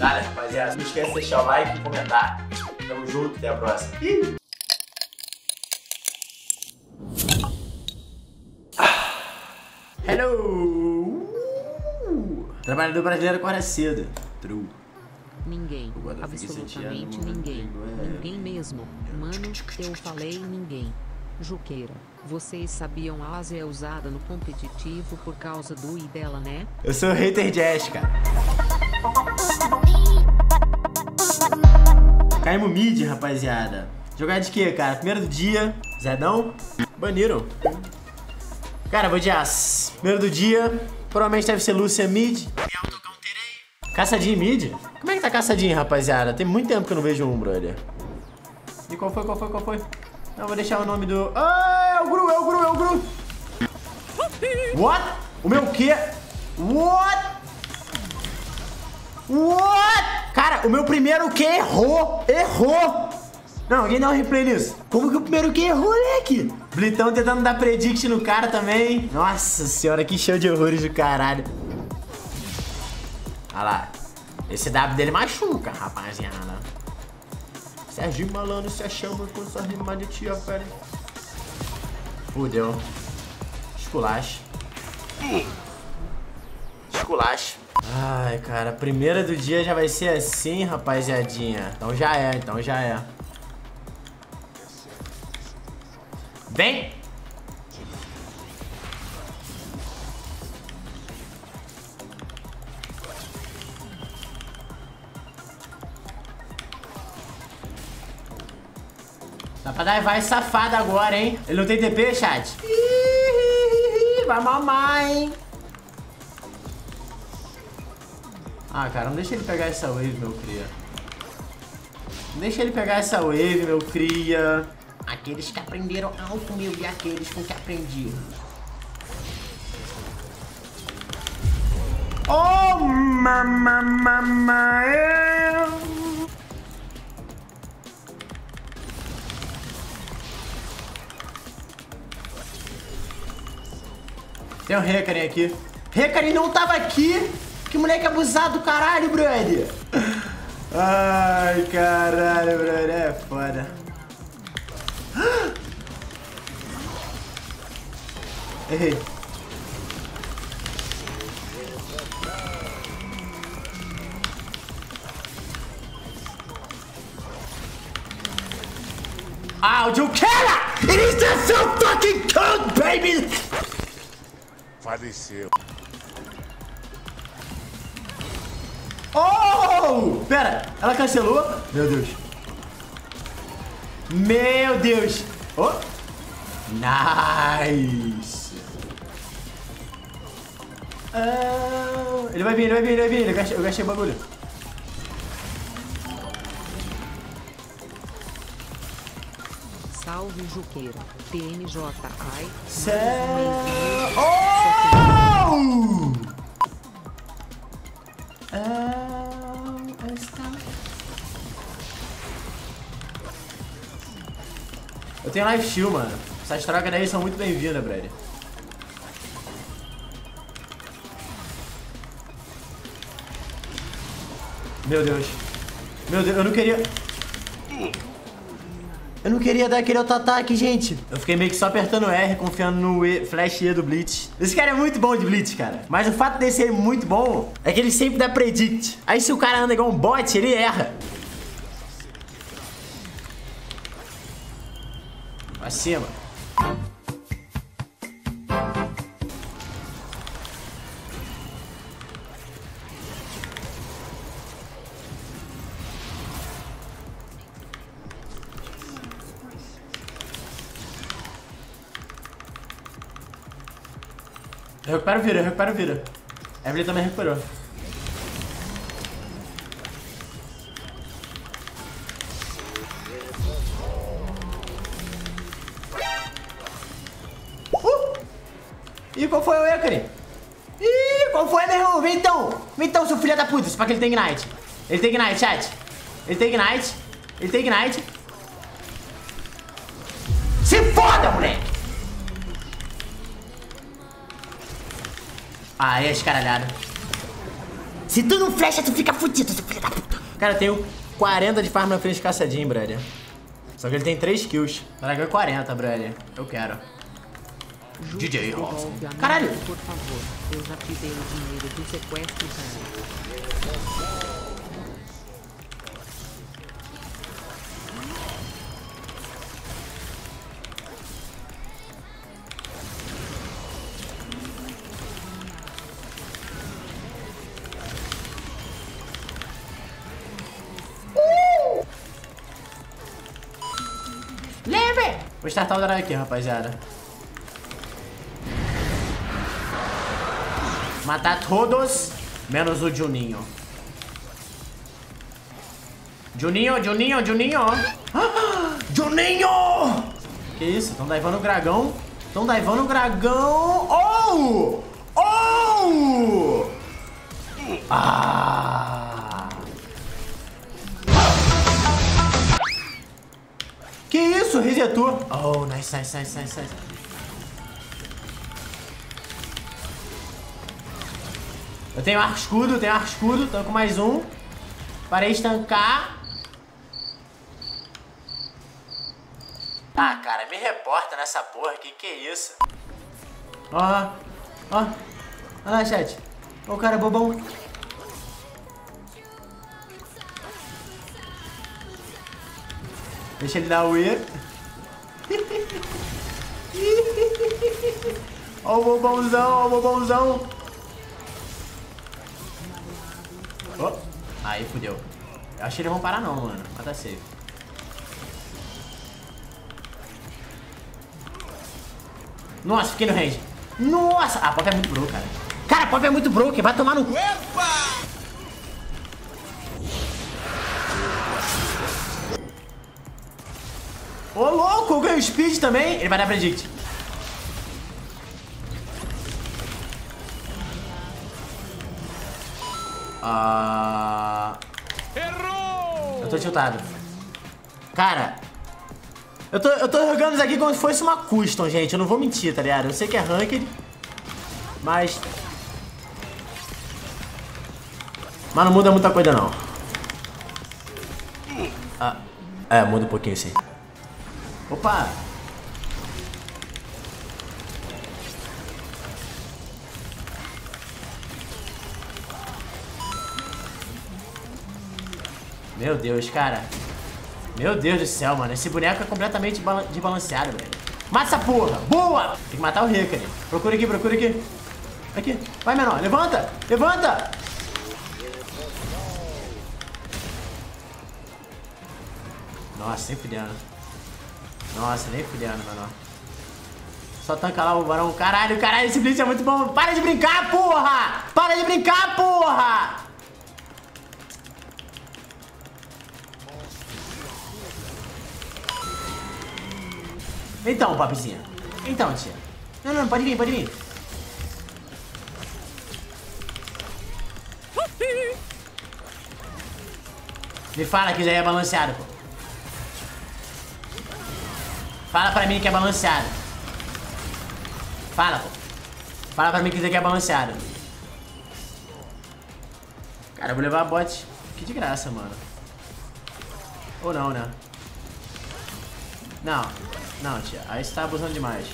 Cara, rapaziada, não esquece de deixar o like e comentar. Tamo junto, até a próxima. Hello! Trabalhador brasileiro acorda cedo. True. Ninguém. Absolutamente ninguém. Ninguém mesmo. Mano, eu falei ninguém. Juqueira, vocês sabiam a Ásia é usada no competitivo por causa do I dela, né? Eu sou o hater Jessica. Caímos mid, rapaziada. Jogar de quê, cara? Primeiro do dia, Zedão, baniram. Cara, vou de As. Primeiro do dia, provavelmente deve ser Lúcia mid. Caçadinha mid? Como é que tá caçadinha, rapaziada? Tem muito tempo que eu não vejo um, brother. E qual foi, qual foi, qual foi? Não, vou deixar o nome do... Ah, é o Gru, é o Gru, é o Gru! What? O meu quê? What? What? Cara, o meu primeiro que errou! Errou! Não, alguém dá um replay nisso. Como que o primeiro que errou, moleque? Blitão tentando dar predict no cara também. Nossa senhora, que show de horrores do caralho. Olha lá. Esse W dele machuca, rapaziada. Sergi Malandro se achando com sua rima de tia, velho. Fudeu. Esculacho. Esculacho. Ai, cara, a primeira do dia já vai ser assim, rapaziadinha. Então já é, então já é. Vem! Dá pra dar vai safado agora, hein? Ele não tem TP, chat? Vai mamar, hein? Ah, cara, não deixa ele pegar essa wave, meu cria. Não deixa ele pegar essa wave, meu cria. Aqueles que aprenderam algo comigo e aqueles com que aprendi. Oh, mamamama. Tem um Hecarim aqui. Hecarim não tava aqui. Que moleque abusado do caralho, brother. Ai, caralho, brother. É foda. Errei. Ah, o Jukera! It is the so fucking cold, baby! Faleceu. Oh! Pera, ela cancelou? Meu Deus. Meu Deus. Oh! Nice. Oh. Ele vai vir, ele vai vir, ele vai vir. Eu gastei o bagulho. Salve, Juqueira. TMJ. Ai. Oh! Eu tenho live steal, mano. Essas trocas daí são muito bem-vindas, brother. Meu Deus. Meu Deus, eu não queria... Eu não queria dar aquele auto-ataque, gente. Eu fiquei meio que só apertando R, confiando no E, flash E do Blitz. Esse cara é muito bom de Blitz, cara. Mas o fato dele ser muito bom é que ele sempre dá predict. Aí se o cara anda igual um bot, ele erra. Pra cima. Eu recupero, vira, eu recupero, vira. Evelyn também recuperou. E qual foi o Hecarim? Ih, qual foi, meu irmão? Vem então! Vem então, seu filho da puta, só que ele tem ignite. Ele tem ignite, chat. Ele tem ignite. Ele tem ignite. Se foda, moleque! Ah, é escaralhado. Se tu não flecha, tu fica fudido, seu filho da puta. Cara, eu tenho 40 de farm na frente de caçadinho, brother. Só que ele tem 3 kills. Dragão é 40, brother. Eu quero. DJ Ross. Caralho! Por favor, eu já te dei o dinheiro do sequestro, cara. Vou startar o dragão aqui, rapaziada. Matar todos, menos o Juninho. Juninho. Ah, Juninho! Que isso? Tão daivando o dragão. Oh! Oh! Ah! Que isso? Resetou. Oh, nice. Eu tenho arco escudo, tanco mais um. Parei de tancar. Ah, cara, me reporta nessa porra, que é isso? Ó. Olha lá, chat. Ó, o cara bobão. Deixa ele dar o E. Ó o bobãozão, Oh, aí fudeu. Eu acho que eles vão parar não, mano. Mas tá safe. Nossa, fiquei no range. Nossa! Ah, pop é muito broken, cara. Cara, pop é muito broken. Vai tomar no... Epa! Ô, louco, eu ganho speed também. Ele vai dar predict. Errou! Eu tô tiltado. Cara, eu tô jogando isso aqui como se fosse uma custom, gente. Eu não vou mentir, tá ligado? Eu sei que é ranked, mas não muda muita coisa, não. Ah, é, muda um pouquinho, sim. Opa! Meu Deus, cara. Meu Deus do céu, mano. Esse boneco é completamente desbalanceado, velho. Mata essa porra! Boa! Tem que matar o Hecarim. Procura aqui, Aqui. Vai, menor. Levanta! Nossa, sempre dentro. Nossa, nem fudendo, mano. Só tanca lá o barão. Caralho, esse Blitz é muito bom. Para de brincar, porra! Então, papizinha. Então, tia. Não, pode vir, Me fala que já é balanceado, pô. Fala pra mim que é balanceado. Fala, pô. Fala pra mim que isso aqui é balanceado. Cara, eu vou levar a bot. Que de graça, mano. Ou não, né? Não, tia. Aí você tá abusando demais.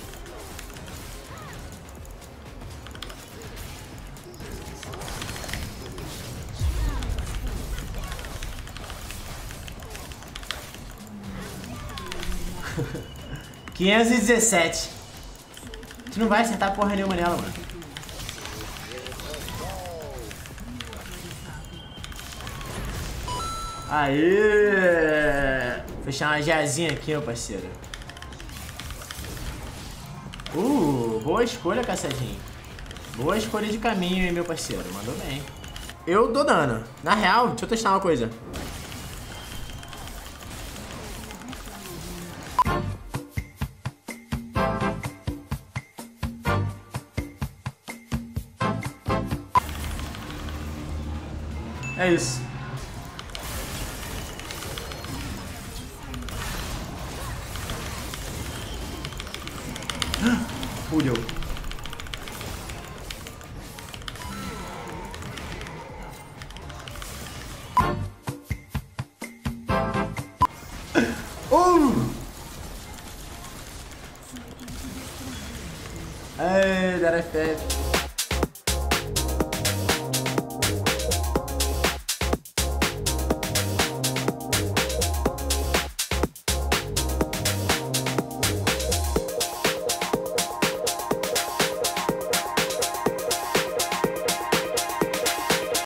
Haha. 517. A gente não vai acertar porra nenhuma nela, mano. Aê! Fechar uma geazinha aqui, meu parceiro. Boa escolha, caçadinho. Boa escolha de caminho, hein, meu parceiro. Mandou bem. Eu dou dano. Na real, deixa eu testar uma coisa. É isso. Fudeu. Ai, dar FF.